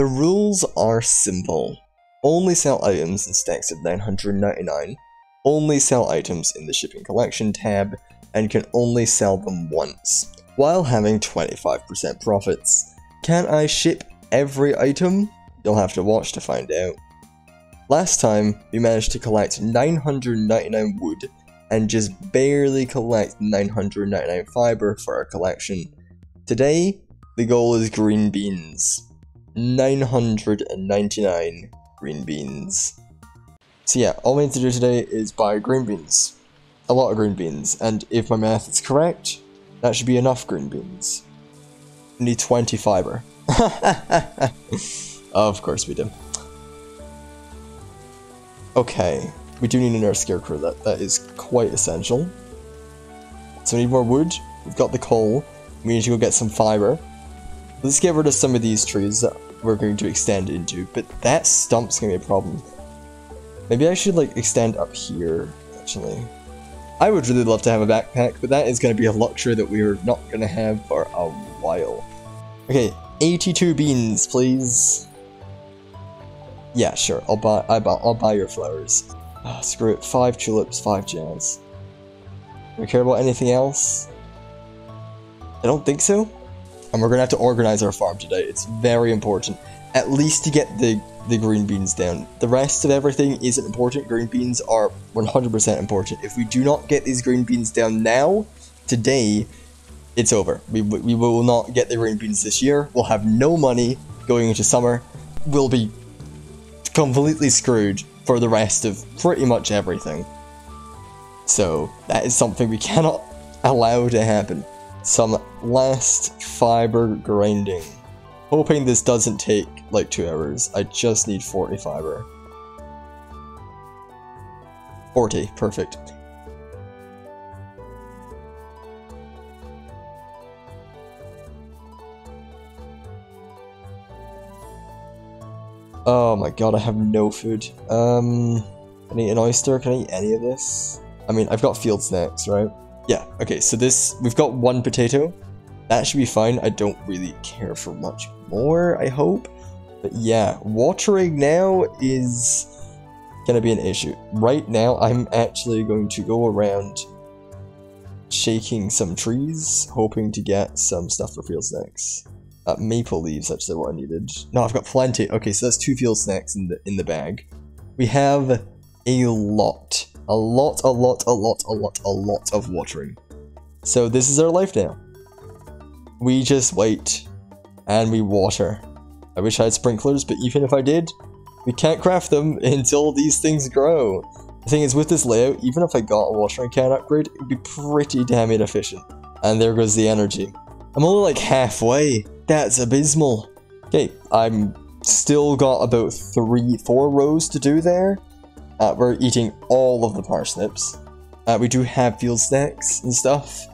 The rules are simple. Only sell items in stacks of 999, only sell items in the shipping collection tab, and can only sell them once, while having 25% profits. Can I ship every item? You'll have to watch to find out. Last time, we managed to collect 999 wood, and just barely collect 999 fiber for our collection. Today, the goal is green beans. 999 green beans. So yeah, all we need to do today is buy green beans. A lot of green beans, and if my math is correct, that should be enough green beans. We need 20 fiber. Of course we do. Okay, we do need another scarecrow, that is quite essential. So we need more wood, we've got the coal, we need to go get some fiber. Let's get rid of some of these trees that we're going to extend into, but that stump's going to be a problem. Maybe I should, like, extend up here, actually. I would really love to have a backpack, but that is going to be a luxury that we're not going to have for a while. Okay, 82 beans, please. Yeah, sure, I'll buy your flowers. Oh, screw it, 5 tulips, 5 jazz. Do we care about anything else? I don't think so. And we're going to have to organize our farm today. It's very important. At least to get the green beans down. The rest of everything isn't important. Green beans are 100% important. If we do not get these green beans down now, today, it's over. We will not get the green beans this year. We'll have no money going into summer. We'll be completely screwed for the rest of pretty much everything. So, that is something we cannot allow to happen. Some last fiber grinding. Hoping this doesn't take like 2 hours. I just need 40 fiber. 40, perfect. Oh my god, I have no food. I need an oyster. Can I eat any of this? I mean, I've got field snacks, right? Yeah, okay, so this, we've got 1 potato. That should be fine. I don't really care for much more, I hope. But yeah, watering now is gonna be an issue. Right now, I'm actually going to go around shaking some trees, hoping to get some stuff for field snacks. Maple leaves, actually, what I needed. No, I've got plenty. Okay, so that's 2 field snacks in the bag. We have a lot. A lot of watering. So this is our life now. We just wait, and we water. I wish I had sprinklers, but even if I did, we can't craft them until these things grow. The thing is, with this layout, even if I got a watering can upgrade, it would be pretty damn inefficient. And there goes the energy. I'm only like halfway. That's abysmal. Okay, I'm still got about 3-4 rows to do there. We're eating all of the parsnips. We do have field snacks and stuff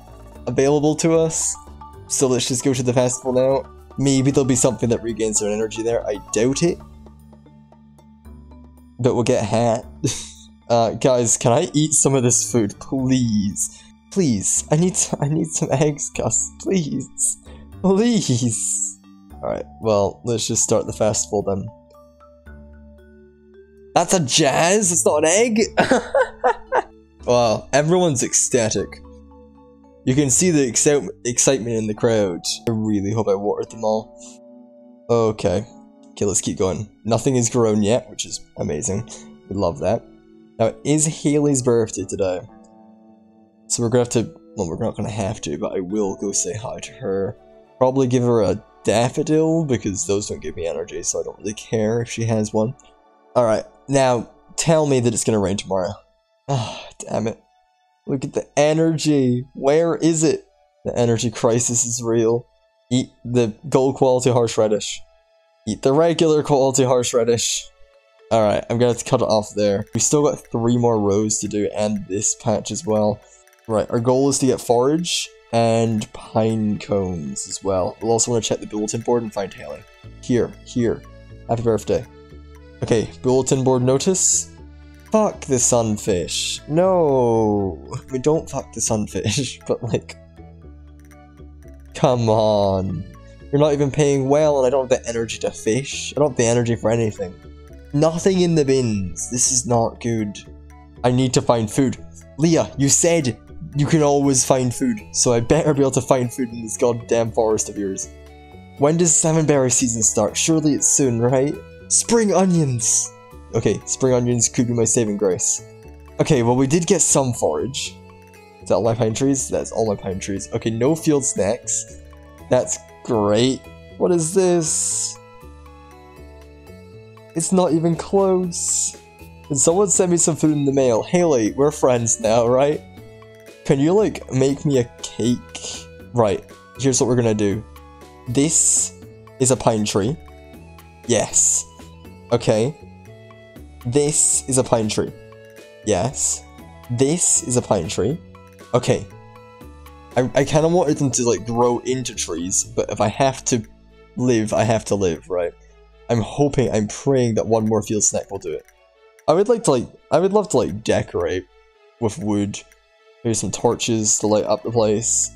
available to us. So let's just go to the festival now. Maybe there'll be something that regains their energy there. I doubt it. But we'll get hat. Guys, can I eat some of this food, please? Please. I need some eggs, Gus. Please. Please. Alright, well, let's just start the festival then. That's a jazz, it's not an egg! Wow, everyone's ecstatic. You can see the excitement in the crowd. I really hope I watered them all. Okay, let's keep going. Nothing is grown yet, which is amazing. We love that. Now, it is Haley's birthday today. So we're gonna have to, well, we're not gonna have to, but I will go say hi to her. Probably give her a daffodil, because those don't give me energy, so I don't really care if she has one. Alright. Now, tell me that it's going to rain tomorrow. Ah, damn it. Look at the energy. Where is it? The energy crisis is real. Eat the gold quality horseradish. Eat the regular quality horseradish. Alright, I'm going to have to cut it off there. We've still got 3 more rows to do and this patch as well. Right, our goal is to get forage and pine cones as well. We'll also want to check the bulletin board and find Haley. Here. Happy birthday. Okay, bulletin board notice. Fuck the sunfish. No! I mean, don't fuck the sunfish, but like... Come on. You're not even paying well, and I don't have the energy to fish. I don't have the energy for anything. Nothing in the bins. This is not good. I need to find food. Leah, you said you can always find food, so I better be able to find food in this goddamn forest of yours. When does salmonberry season start? Surely it's soon, right? Spring onions! Okay, spring onions could be my saving grace. Okay, well we did get some forage. Is that all my pine trees? That's all my pine trees. Okay, no field snacks. That's great. What is this? It's not even close. Can someone send me some food in the mail? Haley, we're friends now, right? Can you, like, make me a cake? Right, here's what we're gonna do. This is a pine tree. Yes. Okay. This is a pine tree. Yes. This is a pine tree. Okay. I kind of wanted them to, like, grow into trees, but if I have to live, I have to live, right? I'm hoping, I'm praying that one more field snack will do it. I would like to, like, I would love to, like, decorate with wood. Maybe some torches to light up the place.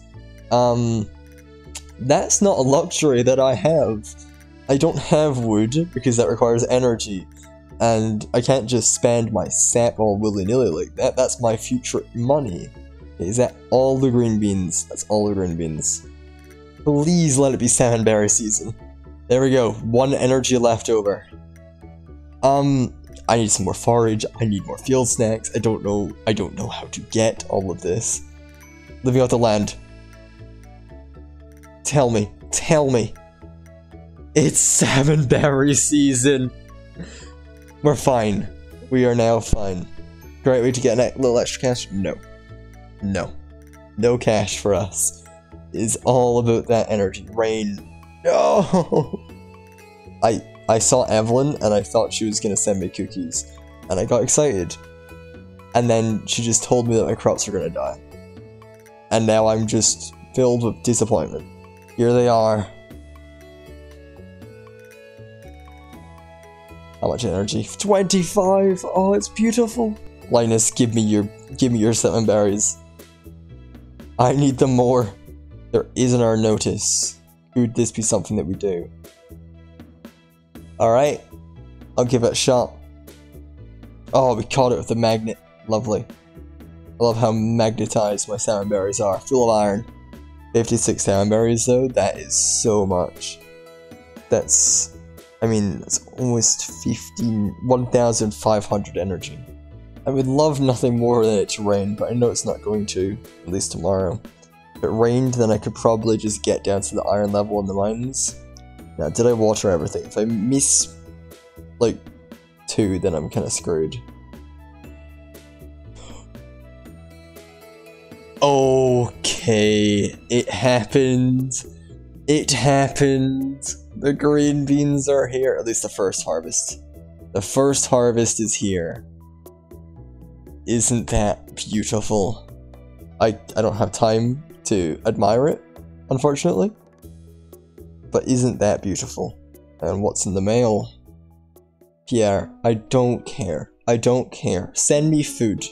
That's not a luxury that I have. I don't have wood because that requires energy. And I can't just spend my sap all willy-nilly like that. That's my future money. Is that all the green beans? That's all the green beans. Please let it be salmonberry season. There we go. One energy left over. I need some more forage. I need more field snacks. I don't know how to get all of this. Living off the land. Tell me. It's salmonberry season. We're fine. We are now fine. Great way to get a little extra cash? No. No. No cash for us. It's all about that energy. Rain. No! I saw Evelyn and I thought she was going to send me cookies, and I got excited. And then she just told me that my crops were going to die. And now I'm just filled with disappointment. Here they are. How much energy? 25! Oh, it's beautiful! Linus, give me your salmonberries. I need them more. There isn't our notice. Could this be something that we do? Alright, I'll give it a shot. Oh, we caught it with the magnet. Lovely. I love how magnetized my salmonberries are. Full of iron. 56 salmonberries though, that is so much. That's, I mean, that's almost 1,500 energy. I would love nothing more than it to rain, but I know it's not going to, at least tomorrow. If it rained, then I could probably just get down to the iron level in the mines. Now, did I water everything? If I miss, like, 2, then I'm kind of screwed. Okay, it happened. It happened. The green beans are here. At least the first harvest. The first harvest is here. Isn't that beautiful? I don't have time to admire it, unfortunately. But isn't that beautiful? And what's in the mail? Pierre, I don't care. I don't care. Send me food.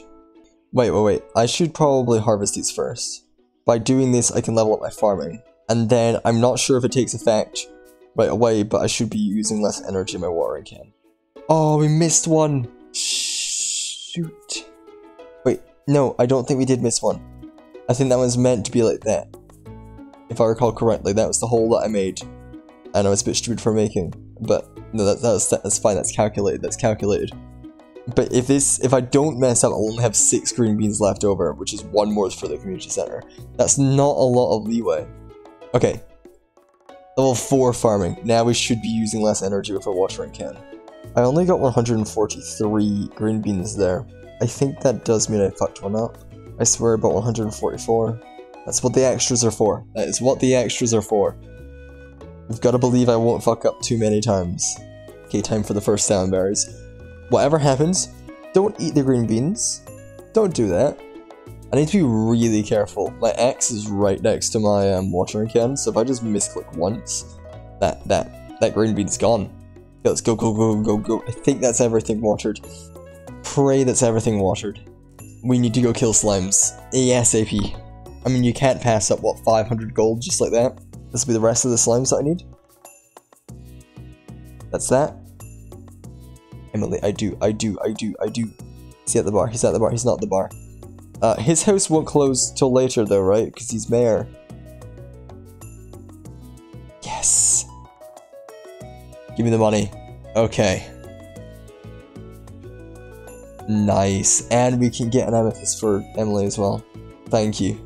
Wait. I should probably harvest these first. By doing this, I can level up my farming. And then, I'm not sure if it takes effect right away, but I should be using less energy in my watering can. Oh, we missed one. Shoot. Wait, no, I don't think we did miss one. I think that one's meant to be like that. If I recall correctly, that was the hole that I made. And I was a bit stupid for making, but no, that's fine, that's calculated. But if I don't mess up, I'll only have 6 green beans left over, which is 1 more for the community center. That's not a lot of leeway. Okay. Level 4 farming. Now we should be using less energy with our watering can. I only got 143 green beans there. I think that does mean I fucked one up. I swear about 144. That's what the extras are for. That is what the extras are for. I've got to believe I won't fuck up too many times. Okay, time for the first salmonberries. Whatever happens, don't eat the green beans. Don't do that. I need to be really careful. My axe is right next to my watering can, so if I just misclick once, that green bean's gone. Okay, let's go. I think that's everything watered. Pray that's everything watered. We need to go kill slimes. ASAP. I mean, you can't pass up, what, 500 gold just like that? This will be the rest of the slimes that I need. That's that. Emily, I do. Is he at the bar? He's at the bar. He's not at the bar. His house won't close till later though, right? Because he's mayor. Yes. Give me the money. Okay. Nice. And we can get an amethyst for Emily as well. Thank you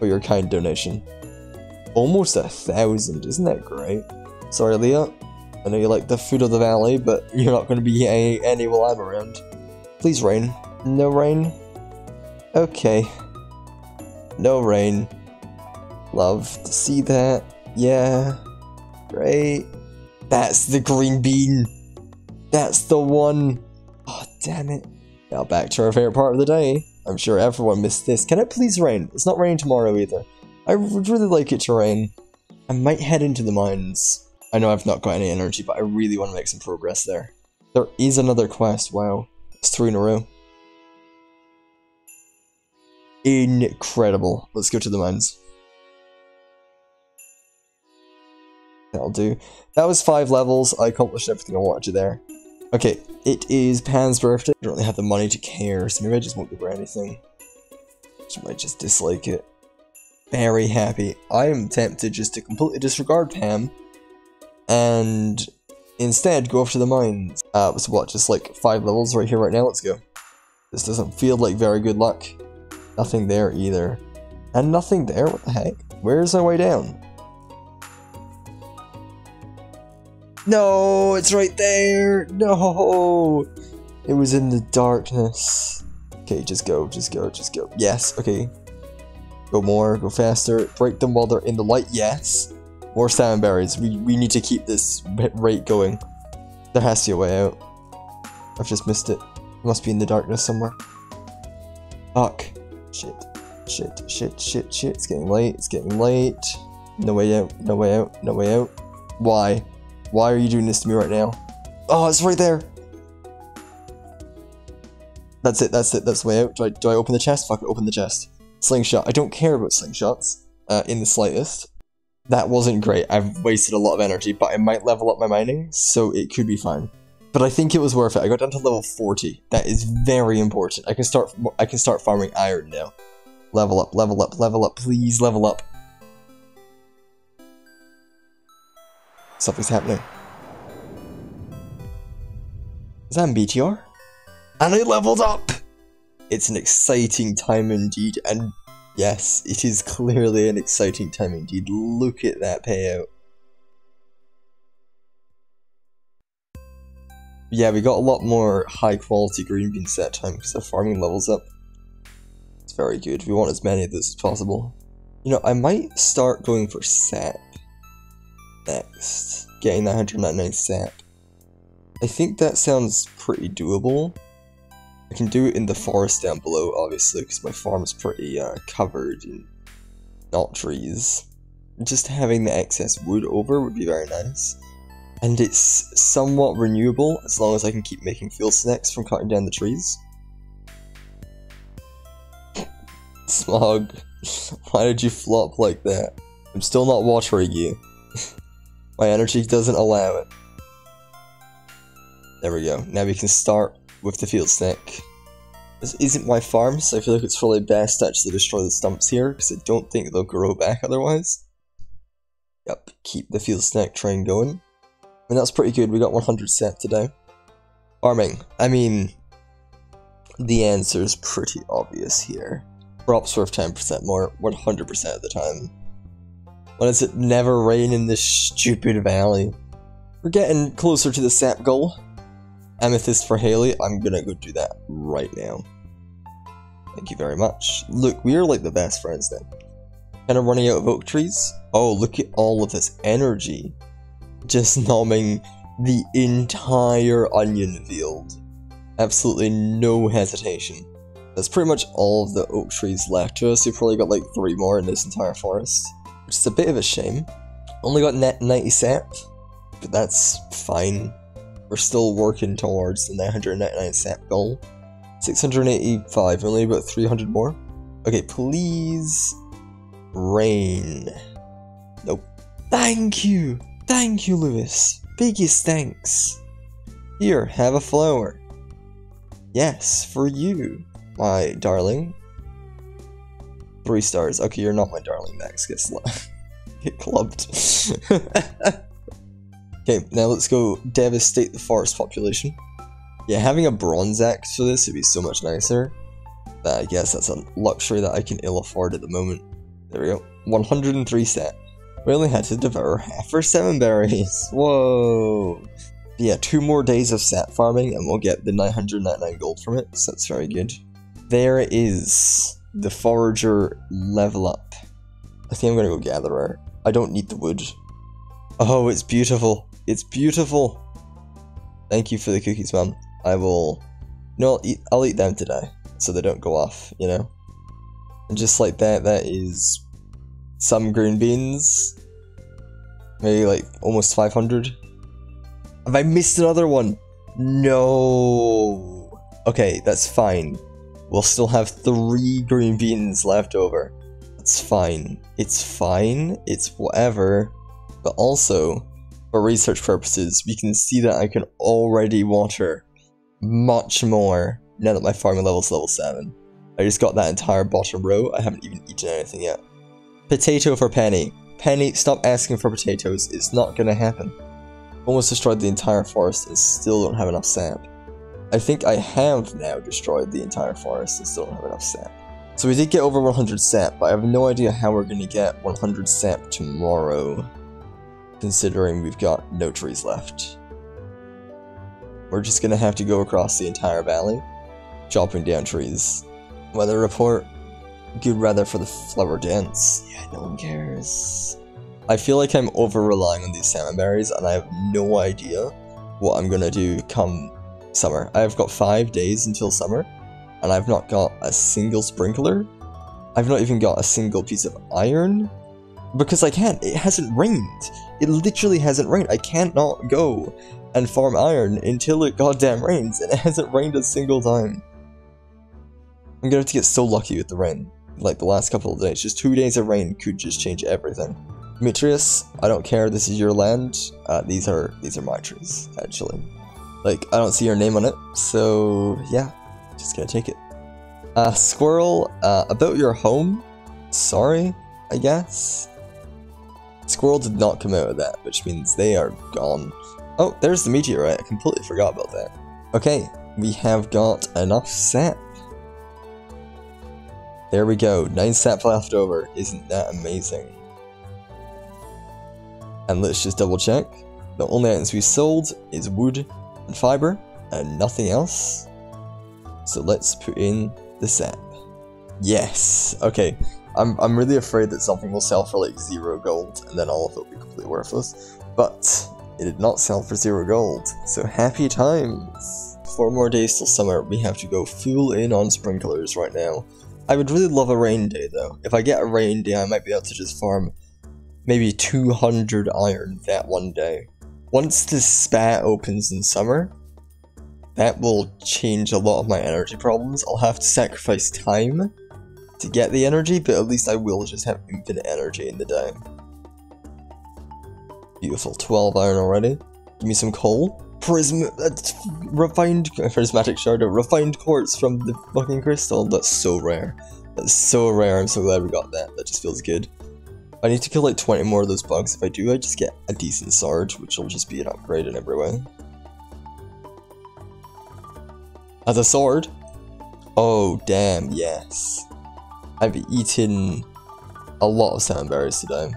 for your kind donation. Almost 1,000. Isn't that great? Sorry, Leah. I know you like the food of the valley, but you're not going to be eating any while I'm around. Please rain. No rain. Okay. No rain. Love to see that. Yeah. Great. That's the green bean. That's the one. Oh, damn it. Now back to our favorite part of the day. I'm sure everyone missed this. Can it please rain? It's not raining tomorrow either. I would really like it to rain. I might head into the mines. I know I've not got any energy, but I really want to make some progress there. There is another quest, wow. It's 3 in a row. Incredible. Let's go to the mines. That'll do. That was 5 levels, I accomplished everything I wanted to there. Okay, it is Pan's birthday. I don't really have the money to care, so maybe I just won't give her anything. She might just dislike it. Very happy. I am tempted just to completely disregard Pam. And instead go off to the mines. So what, just like 5 levels right here right now? Let's go. This doesn't feel like very good luck. Nothing there either. And nothing there? What the heck? Where's our way down? No, it's right there! No! It was in the darkness. Okay, just go. Yes, okay. Go more, go faster. Break them while they're in the light, yes. More salmon berries. We need to keep this rate going. There has to be a way out. I've just missed it. It must be in the darkness somewhere. Fuck. Shit. It's getting late. No way out. Why? Why are you doing this to me right now? Oh, it's right there. That's it. That's the way out. Do I open the chest? Fuck it, open the chest. Slingshot. I don't care about slingshots in the slightest. That wasn't great, I've wasted a lot of energy, but I might level up my mining, so it could be fine. But I think it was worth it, I got down to level 40. That is very important. I can start farming iron now. Level up, please level up. Something's happening. Is that a meteor? And I leveled up! It's an exciting time indeed, and yes, it is clearly an exciting time indeed. Look at that payout. Yeah, we got a lot more high-quality green beans that time because the farming levels up. It's very good. We want as many of those as possible. You know, I might start going for sap next. Getting that 199 sap. I think that sounds pretty doable. I can do it in the forest down below, obviously, because my farm's pretty covered in not trees. Just having the excess wood over would be very nice. And it's somewhat renewable, as long as I can keep making fuel snacks from cutting down the trees. Smog, why did you flop like that? I'm still not watering you. My energy doesn't allow it. There we go, now we can start with the field snack. This isn't my farm, so I feel like it's probably best to actually destroy the stumps here, because I don't think they'll grow back otherwise. Yep, keep the field snack train going. And that's pretty good, we got 100 set today. Farming, I mean, the answer's pretty obvious here. Crops worth 10% more, 100% of the time. Why does it never rain in this stupid valley? We're getting closer to the sap goal. Amethyst for Haley, I'm gonna go do that right now. Thank you very much. Look, we are like the best friends then. Kind of running out of oak trees. Oh, look at all of this energy. Just nomming the entire onion field. Absolutely no hesitation. That's pretty much all of the oak trees left to us. We've probably got like 3 more in this entire forest. Which is a bit of a shame. Only got net 90 sap, but that's fine. We're still working towards the 999 sap goal. 685, only about 300 more. Okay, please rain. Nope. Thank you, Lewis. Biggest thanks. Here, have a flower. Yes, for you, my darling. 3 stars. Okay, you're not my darling, Max. Get clubbed. Okay, now let's go devastate the forest population. Yeah, having a bronze axe for this would be so much nicer. But I guess that's a luxury that I can ill afford at the moment. There we go. 103 stat. We only had to devour half our 7 berries. Whoa. But yeah, 2 more days of stat farming and we'll get the 999 gold from it. So that's very good. There it is. The forager level up. I think I'm gonna go gatherer. I don't need the wood. Oh, it's beautiful. It's beautiful. Thank you for the cookies, Mum. I will... No, I'll eat them today. So they don't go off, you know? And just like that, that is... some green beans. Maybe like almost 500. Have I missed another one? No. Okay, that's fine. We'll still have 3 green beans left over. That's fine. It's fine. It's whatever. But also, for research purposes, we can see that I can already water much more now that my farming level is level 7. I just got that entire bottom row. I haven't even eaten anything yet. Potato for Penny. Penny, stop asking for potatoes. It's not gonna happen. Almost destroyed the entire forest and still don't have enough sap. I think I have now destroyed the entire forest and still don't have enough sap. So we did get over 100 sap, but I have no idea how we're going to get 100 sap tomorrow, considering we've got no trees left. We're just going to have to go across the entire valley, chopping down trees. Weather report, good weather for the flower dance. Yeah, no one cares. I feel like I'm over-relying on these salmon berries, and I have no idea what I'm going to do come... summer. I've got 5 days until summer, and I've not got a single sprinkler. I've not even got a single piece of iron, because I can't. It hasn't rained. It literally hasn't rained. I can't not go and farm iron until it goddamn rains, and it hasn't rained a single time. I'm gonna have to get so lucky with the rain, like the last couple of days. Just 2 days of rain could just change everything. Demetrius, I don't care. This is your land. These are my trees, actually. Like, I don't see your name on it, so yeah, just gonna take it. Squirrel, about your home, sorry, I guess. Squirrel did not come out of that, which means they are gone. Oh, there's the meteorite, I completely forgot about that. Okay, we have got enough sap. There we go, 9 sap left over, isn't that amazing? And let's just double check. The only items we sold is wood and fiber and nothing else. So let's put in the sap. Yes. Okay. I'm really afraid that something will sell for like 0 gold and then all of it will be completely worthless. But it did not sell for 0 gold. So happy times. 4 more days till summer. We have to go full in on sprinklers right now. I would really love a rain day though. If I get a rain day, I might be able to just farm maybe 200 iron that one day. Once this spa opens in summer, that will change a lot of my energy problems. I'll have to sacrifice time to get the energy, but at least I will just have infinite energy in the day. Beautiful, 12 iron already. Give me some coal. Prismatic shard of refined quartz from the fucking crystal. That's so rare. That's so rare. I'm so glad we got that. That just feels good. I need to kill like 20 more of those bugs. If I do, I just get a decent sword, which will just be an upgrade in every way. As a sword? Oh, damn, yes. I've eaten a lot of salmon berries today.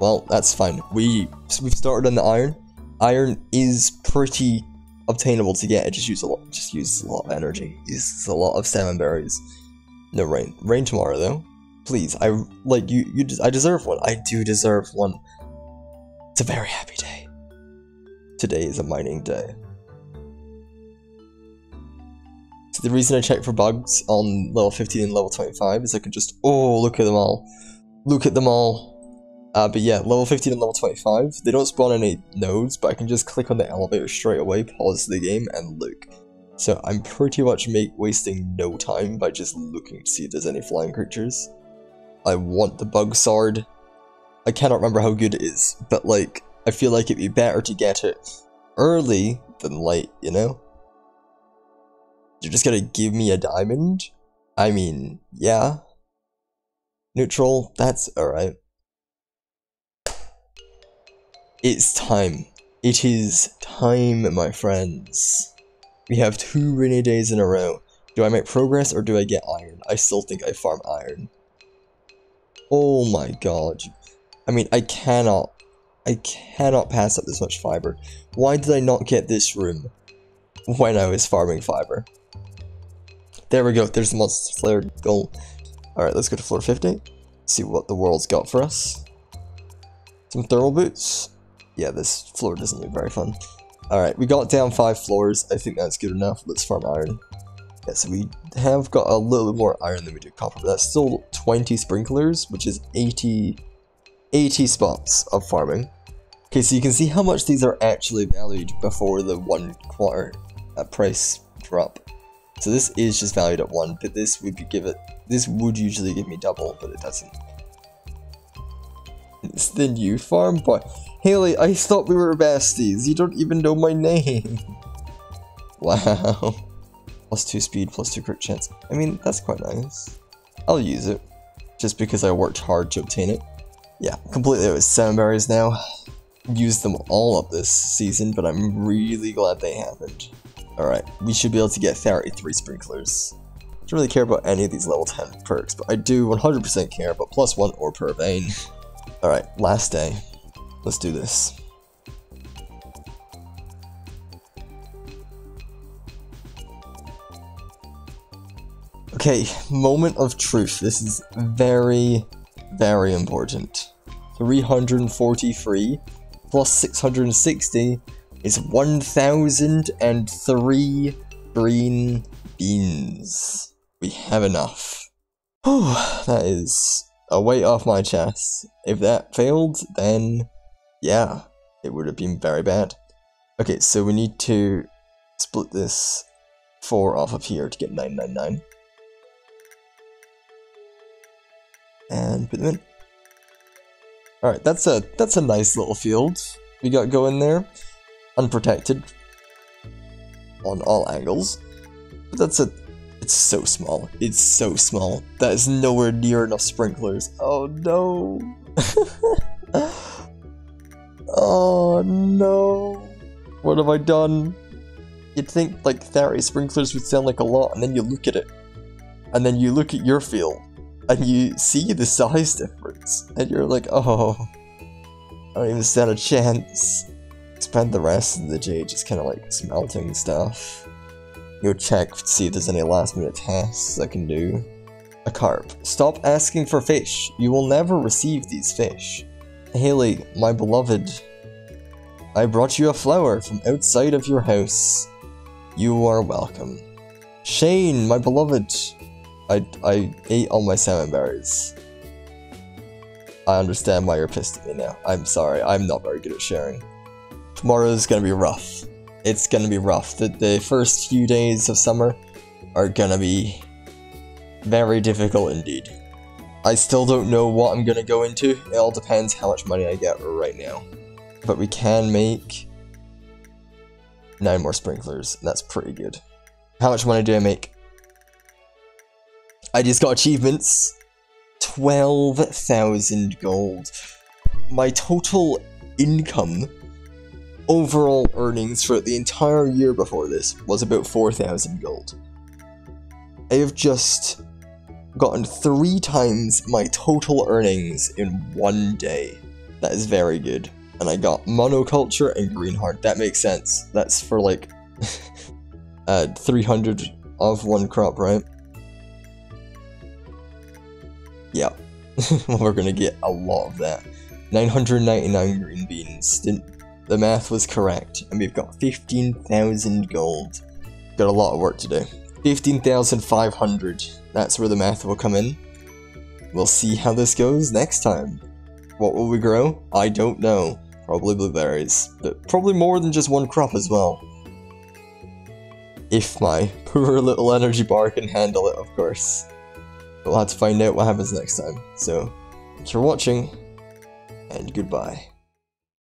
Well, that's fine. We've started on the iron. Iron is pretty obtainable to get. It just uses a lot of energy. It uses a lot of salmon berries. No rain. Rain tomorrow, though. Please, I deserve one. I do deserve one. It's a very happy day. Today is a mining day. So the reason I check for bugs on level 15 and level 25 is I can just... Oh, look at them all. Look at them all. But yeah, level 15 and level 25, they don't spawn any nodes, but I can just click on the elevator straight away, pause the game, and look. So I'm pretty much wasting no time by just looking to see if there's any flying creatures. I want the bug sword. I cannot remember how good it is, but like, I feel like it'd be better to get it early than late, you know? You're just gonna give me a diamond? I mean, yeah. Neutral, that's alright. It's time. It is time, my friends. We have 2 rainy days in a row. Do I make progress or do I get iron? I still think I farm iron. Oh my god. I mean, I cannot pass up this much fiber. Why did I not get this room when I was farming fiber? There we go. There's the monster flare goal. Alright, let's go to floor 50. See what the world's got for us. Some thermal boots. Yeah, this floor doesn't look very fun. Alright, we got down 5 floors. I think that's good enough. Let's farm iron. Yeah, so we have got a little bit more iron than we do copper, but that's still 20 sprinklers, which is 80 spots of farming. Okay, so you can see how much these are actually valued before the $1 price drop. So this is just valued at 1, but this would usually give me double, but it doesn't. It's the new farm boy. Haley, I thought we were besties. You don't even know my name. Wow. Plus 2 speed, plus 2 crit chance. I mean, that's quite nice. I'll use it. Just because I worked hard to obtain it. Yeah, completely out of 7 berries now. Used them all up this season, but I'm really glad they happened. Alright, we should be able to get 33 sprinklers. I don't really care about any of these level 10 perks, but I do 100% care about plus 1 ore per vein. Alright, last day. Let's do this. Okay, moment of truth. This is very, very important. 343 plus 660 is 1003 green beans. We have enough. Whew, that is a weight off my chest. If that failed, then yeah, it would have been very bad. Okay, so we need to split this 4 off of here to get 999. And put them in. Alright, that's a nice little field we got going there. Unprotected on all angles. But it's so small. It's so small. That is nowhere near enough sprinklers. Oh no. Oh no. What have I done? You'd think like 30 sprinklers would sound like a lot, and then you look at it. And then you look at your field. And you see the size difference, and you're like, oh, I don't even stand a chance. Expand the rest of the jade, just kind of like smelting stuff. Go check, see if there's any last minute tasks I can do. A carp. Stop asking for fish. You will never receive these fish. Haley, my beloved, I brought you a flower from outside of your house. You are welcome. Shane, my beloved. I ate all my salmon berries. I understand why you're pissed at me now. I'm sorry, I'm not very good at sharing. Tomorrow's gonna be rough. It's gonna be rough. The first few days of summer are gonna be very difficult indeed. I still don't know what I'm gonna go into. It all depends how much money I get right now. But we can make 9 more sprinklers. That's pretty good. How much money do I make? I just got achievements, 12,000 gold. My total income, overall earnings for the entire year before this was about 4,000 gold. I have just gotten 3 times my total earnings in one day. That is very good. And I got monoculture and greenheart. That makes sense. That's for like 300 of one crop, right? Yeah, we're gonna get a lot of that. 999 green beans. The math was correct, and we've got 15,000 gold. Got a lot of work to do. 15,500. That's where the math will come in. We'll see how this goes next time. What will we grow? I don't know. Probably blueberries, but probably more than just one crop as well. If my poor little energy bar can handle it, of course. We'll have to find out what happens next time. So, thanks for watching, and goodbye.